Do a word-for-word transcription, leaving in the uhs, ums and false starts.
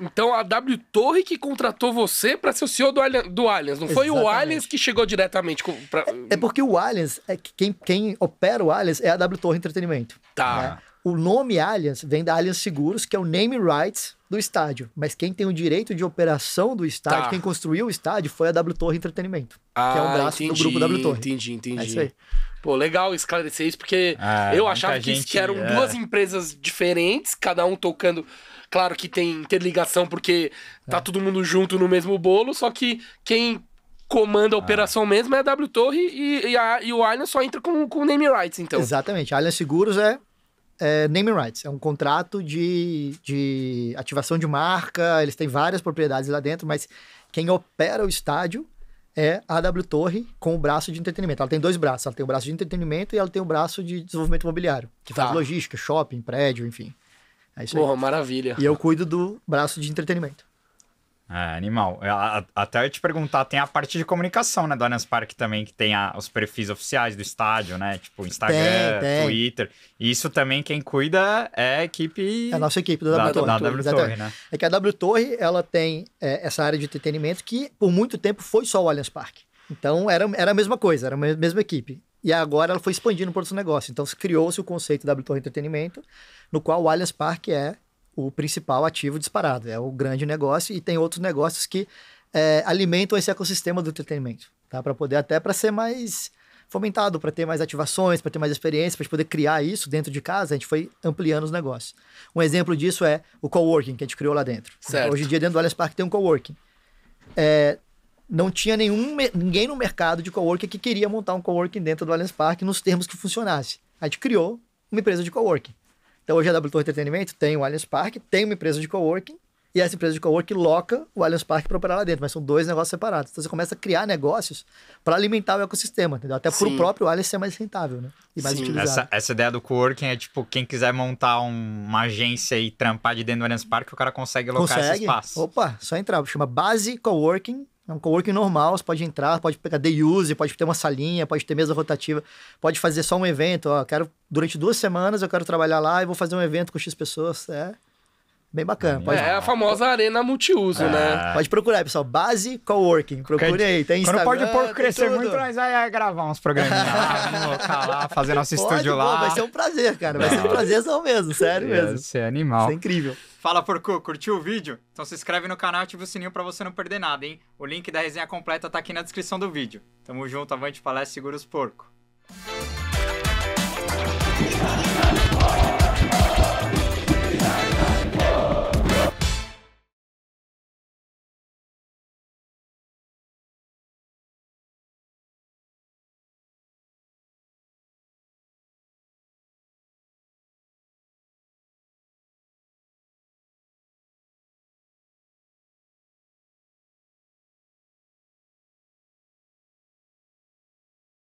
Então a W Torre que contratou você para ser o C E O do, Allianz, do Allianz. Não foi Exatamente. O Allianz que chegou diretamente com, pra... É porque o Allianz, é, quem, quem opera o Allianz é a W Torre Entretenimento. Tá. Né? O nome Allianz vem da Allianz Seguros, que é o name rights do estádio. Mas quem tem o direito de operação do estádio, tá. quem construiu o estádio, foi a W Torre Entretenimento. Ah, que é um braço entendi, do grupo W Torre. Entendi, entendi. É isso aí. Pô, legal esclarecer isso, porque ah, eu achava que, gente, que eram é. duas empresas diferentes, cada um tocando... Claro que tem interligação, porque tá é. todo mundo junto no mesmo bolo, só que quem... comanda a ah. operação mesmo é a W Torre e, e, a, e o Allianz só entra com o name rights, então. Exatamente. A Allianz Seguros é, é name rights. É um contrato de, de ativação de marca, eles têm várias propriedades lá dentro, mas quem opera o estádio é a W Torre com o braço de entretenimento. Ela tem dois braços. Ela tem o braço de entretenimento e ela tem o braço de desenvolvimento imobiliário, que tá. faz logística, shopping, prédio, enfim. É isso aí. Porra, maravilha. E eu cuido do braço de entretenimento. É, animal. Até eu te perguntar, tem a parte de comunicação, né, do Allianz Parque também, que tem a, os perfis oficiais do estádio, né, tipo Instagram, tem, tem. Twitter. E isso também quem cuida é a equipe... É a nossa equipe da, da W Torre. Da W Torre, né? É que a W Torre, ela tem é, essa área de entretenimento que por muito tempo foi só o Allianz Parque. Então era, era a mesma coisa, era a mesma equipe. E agora ela foi expandindo para outros negócios. Então criou-se o conceito da W Torre Entretenimento, no qual o Allianz Parque é... o principal ativo disparado, é o grande negócio, e tem outros negócios que é, alimentam esse ecossistema do entretenimento, tá? Para poder até para ser mais fomentado, para ter mais ativações, para ter mais experiência, para poder criar isso dentro de casa, a gente foi ampliando os negócios. Um exemplo disso é o coworking que a gente criou lá dentro. Certo. Hoje em dia, dentro do Allianz Parque tem um coworking. É, não tinha nenhum, ninguém no mercado de coworking que queria montar um coworking dentro do Allianz Parque nos termos que funcionasse. A gente criou uma empresa de coworking. Então, hoje a W Torre Entretenimento tem o Allianz Parque, tem uma empresa de coworking, e essa empresa de coworking loca o Allianz Parque para operar lá dentro, mas são dois negócios separados. Então, você começa a criar negócios para alimentar o ecossistema, entendeu? Até para o próprio Allianz ser mais rentável, né? E mais utilizado. Essa, essa ideia do coworking é tipo, quem quiser montar um, uma agência e trampar de dentro do Allianz Parque, o cara consegue alocar consegue? esse espaço. Opa, só entrar. Chama Base Coworking. É um coworking normal, você pode entrar, pode pegar day use, pode ter uma salinha, pode ter mesa rotativa, pode fazer só um evento. Ó, quero, durante duas semanas eu quero trabalhar lá e vou fazer um evento com X pessoas. É bem bacana. Pode... É a famosa arena multiuso, é. né? Pode procurar, pessoal. Base Coworking. Procure aí. Tem Instagram. Quando pode pôr crescer tudo. muito, nós vai gravar uns programinhos lá, vamos colocar lá, fazer nosso pode, estúdio pô, lá. Vai ser um prazer, cara. Vai Não. ser um prazerzão mesmo, sério Deus, mesmo. Isso é animal. Isso é incrível. Fala, Porco, curtiu o vídeo? Então se inscreve no canal e ativa o sininho pra você não perder nada, hein? O link da resenha completa tá aqui na descrição do vídeo. Tamo junto, avante, palestra, segura os porco.